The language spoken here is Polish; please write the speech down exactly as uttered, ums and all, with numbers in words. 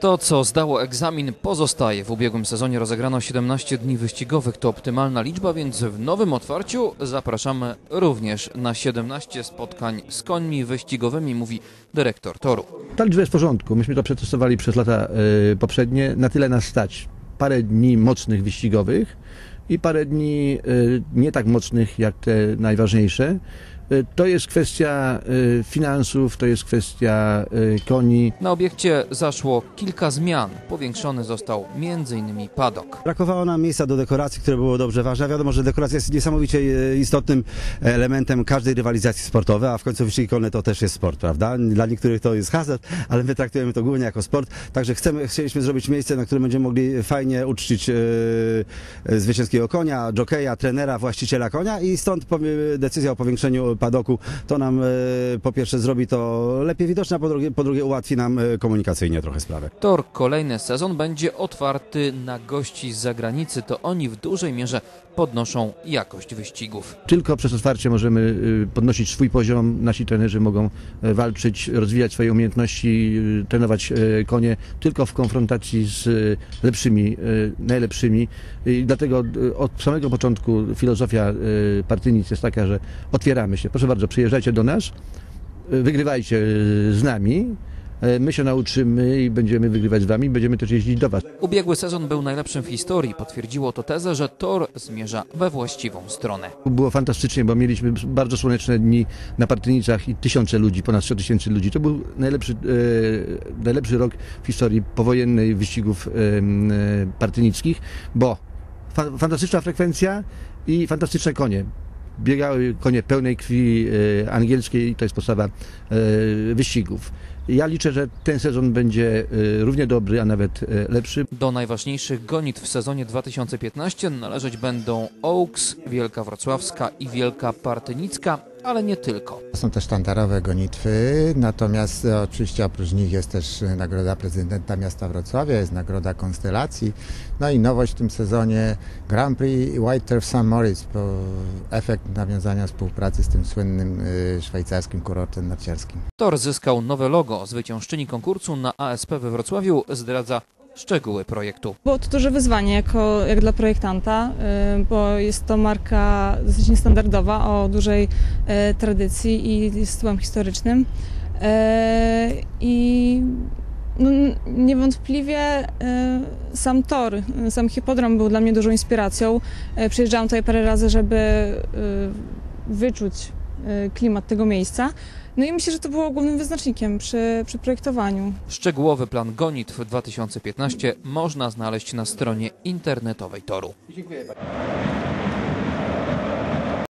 To, co zdało egzamin, pozostaje. W ubiegłym sezonie rozegrano siedemnaście dni wyścigowych. To optymalna liczba, więc w nowym otwarciu zapraszamy również na siedemnaście spotkań z końmi wyścigowymi, mówi dyrektor toru. Ta liczba jest w porządku. Myśmy to przetestowali przez lata yy, poprzednie. Na tyle nas stać. Parę dni mocnych wyścigowych i parę dni yy, nie tak mocnych jak te najważniejsze. To jest kwestia finansów, to jest kwestia koni. Na obiekcie zaszło kilka zmian. Powiększony został między innymi padok. Brakowało nam miejsca do dekoracji, które było dobrze ważne. Wiadomo, że dekoracja jest niesamowicie istotnym elementem każdej rywalizacji sportowej, a w końcu wyścigi konne to też jest sport, prawda? Dla niektórych to jest hazard, ale my traktujemy to głównie jako sport. Także chcemy, chcieliśmy zrobić miejsce, na którym będziemy mogli fajnie uczcić yy, zwycięskiego konia, jokeja, trenera, właściciela konia i stąd decyzja o powiększeniu padoku. To nam po pierwsze zrobi to lepiej widoczne, a po drugie, po drugie ułatwi nam komunikacyjnie trochę sprawę. Tor kolejny sezon będzie otwarty na gości z zagranicy. To oni w dużej mierze podnoszą jakość wyścigów. Tylko przez otwarcie możemy podnosić swój poziom. Nasi trenerzy mogą walczyć, rozwijać swoje umiejętności, trenować konie tylko w konfrontacji z lepszymi, najlepszymi. I dlatego od samego początku filozofia Partynic jest taka, że otwieramy się. Proszę bardzo, przyjeżdżajcie do nas, wygrywajcie z nami, my się nauczymy i będziemy wygrywać z wami, będziemy też jeździć do was. Ubiegły sezon był najlepszym w historii. Potwierdziło to tezę, że tor zmierza we właściwą stronę. Było fantastycznie, bo mieliśmy bardzo słoneczne dni na Partynicach i tysiące ludzi, ponad sto tysięcy ludzi. To był najlepszy, e, najlepszy rok w historii powojennej wyścigów e, partynickich, bo fa fantastyczna frekwencja i fantastyczne konie. Biegały konie pełnej krwi e, angielskiej, to jest podstawa e, wyścigów. Ja liczę, że ten sezon będzie e, równie dobry, a nawet e, lepszy. Do najważniejszych gonitw w sezonie dwa tysiące piętnastym należeć będą OUKS, Wielka Wrocławska i Wielka Partynicka, ale nie tylko. Są też sztandarowe gonitwy, natomiast oczywiście oprócz nich jest też nagroda prezydenta miasta Wrocławia, jest nagroda Konstelacji, no i nowość w tym sezonie Grand Prix White Turf Saint Moritz, efekt nawiązania współpracy z tym słynnym szwajcarskim kurortem narciarskim. Tor zyskał nowe logo. Zwyciężczyni konkursu na A S P we Wrocławiu zdradza szczegóły projektu. Było to duże wyzwanie jako, jak dla projektanta, bo jest to marka dosyć niestandardowa, o dużej tradycji i jest tytułem historycznym. I no, niewątpliwie sam tor, sam hipodrom był dla mnie dużą inspiracją. Przyjeżdżałam tutaj parę razy, żeby wyczuć klimat tego miejsca. No i myślę, że to było głównym wyznacznikiem przy, przy projektowaniu. Szczegółowy plan gonitw dwa tysiące piętnastego można znaleźć na stronie internetowej toru. Dziękuję bardzo.